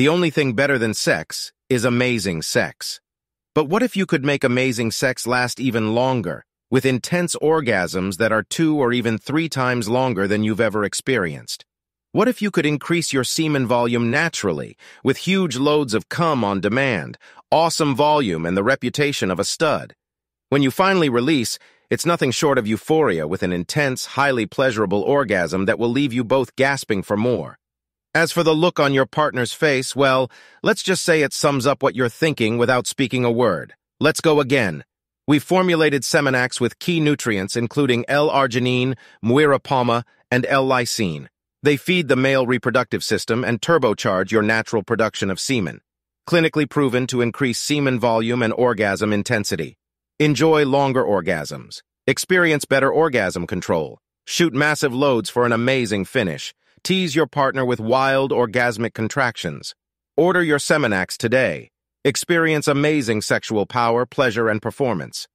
The only thing better than sex is amazing sex. But what if you could make amazing sex last even longer, with intense orgasms that are 2 or even 3 times longer than you've ever experienced? What if you could increase your semen volume naturally, with huge loads of cum on demand, awesome volume, and the reputation of a stud? When you finally release, it's nothing short of euphoria with an intense, highly pleasurable orgasm that will leave you both gasping for more. As for the look on your partner's face, well, let's just say it sums up what you're thinking without speaking a word. Let's go again. We've formulated Semenax with key nutrients including L-Arginine, Muira Puama, and L-Lysine. They feed the male reproductive system and turbocharge your natural production of semen. Clinically proven to increase semen volume and orgasm intensity. Enjoy longer orgasms. Experience better orgasm control. Shoot massive loads for an amazing finish. Tease your partner with wild orgasmic contractions. Order your Semenax today. Experience amazing sexual power, pleasure, and performance.